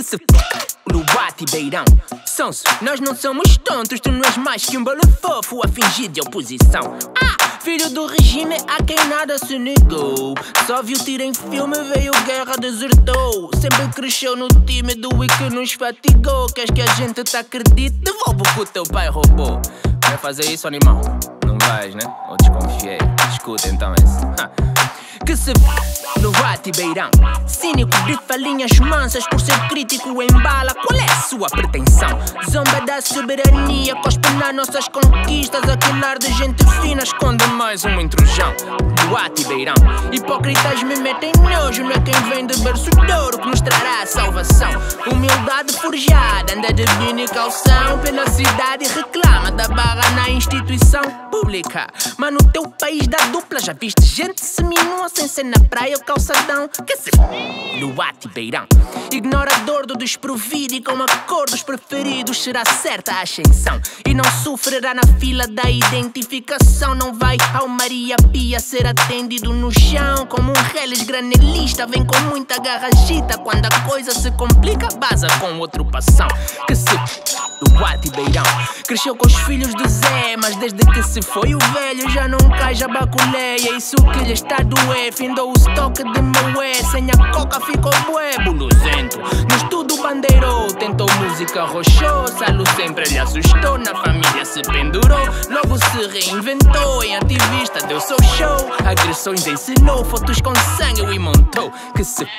que se f***, Luaty Beirão. Sonso, nós não somos tontos, tu não és mais que um bolo fofo a fingir de oposição. Filho do regime, a quem nada se negou. Só viu tiro em filme, veio guerra, desertou. Sempre cresceu no time do e que nos fatigou. Queres que a gente te acredite? Devolve o que o teu pai roubou. Vai fazer isso, animal? Não vais, né? Ou desconfiei? Escuta então esse. Que se f***, Luaty Beirão. Cínico de falinhas mansas, por ser crítico embala. Qual é a sua pretensão? Zomba da soberania, cospe nas nossas conquistas. Aquele ar de gente fina esconde mais um intrujão, Luaty Beirão. Hipócritas me metem nojo, não é quem vem de berço de ouro que nos trará a salvação. Humildade forjada, anda de vinho e calção pela cidade, reclama da barra na instituição pública. Mas no teu país da dupla já viste gente seminua sem ser na praia ou calçadão. Que se f***, Luaty Beirão. Ignorador do desprovido e com acordos preferidos será certa a ascensão. E não sofrerá na fila da identificação. Não vai ao Maria Pia ser atendido no chão. Como um reles granelista, vem com muita garra agita. Quando a coisa se complica, baza com outro passão. Que se f***, Luaty Beirão. Cresceu com os filhos do Zé, mas desde que se foi o velho já não cai, já baculeia. Isso que lhe está a doer, findou o estoque de moé. Sem a coca ficou bué, buluzento. No estudo bandeirou, tentou música roxou. Salo sempre lhe assustou, na família se pendurou. Logo se reinventou, em ativista deu seu show. Agressões ensinou, fotos com sangue e montou. Que se f***,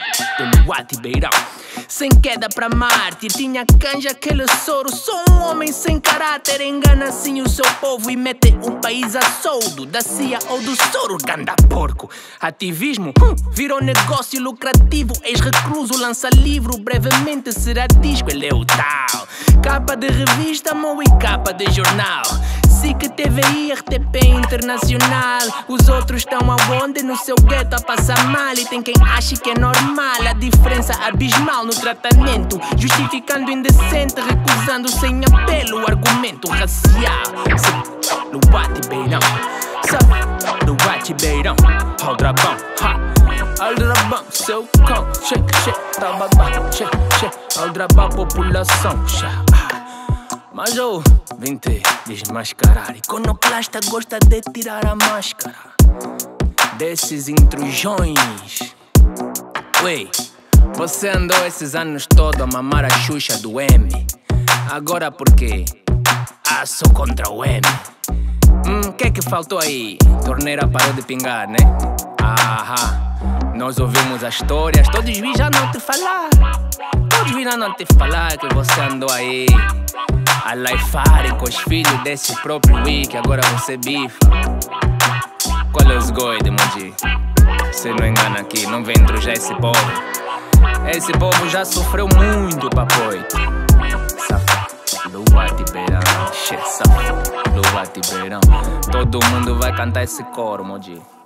Luaty Beirão. Sem queda pra Marte, tinha canja aquele Soros. Sou um homem sem caráter, engana assim o seu povo e mete o país a soldo da CIA ou do Soros, ganda porco. Ativismo virou negócio lucrativo, ex-recluso lança livro, brevemente será disco, ele é o tal. Capa de revista, mão e capa de jornal. Que TVI, RTP Internacional. Os outros estão aonde? No seu gueto a passar mal. E tem quem ache que é normal a diferença abismal no tratamento, justificando indecente, recusando sem apelo o argumento racial. Luaty Beirão, Luaty Beirão. Aldrabão, Aldrabão, seu cão. Che, che, tababá, che, che. Aldrabá, população. Mas eu vim te desmascarar. Ikonoklasta gosta de tirar a máscara desses intrusões. Ué, você andou esses anos todo a mamar a Xuxa do M. Agora por quê? Sou contra o M. Que é que faltou aí? Torneira parou de pingar, né? Nós ouvimos as histórias, todos vi já não te falar. Todos vi já não te falar que você andou aí a lifearem com os filhos desse próprio week, agora você bifa. Qual é os goide, Moji? Você não engana aqui, não vem drujar esse povo. Esse povo já sofreu muito, papoito. Safado, Luaty Beirão, che, safado, Luaty Beirão. Todo mundo vai cantar esse coro, Moji.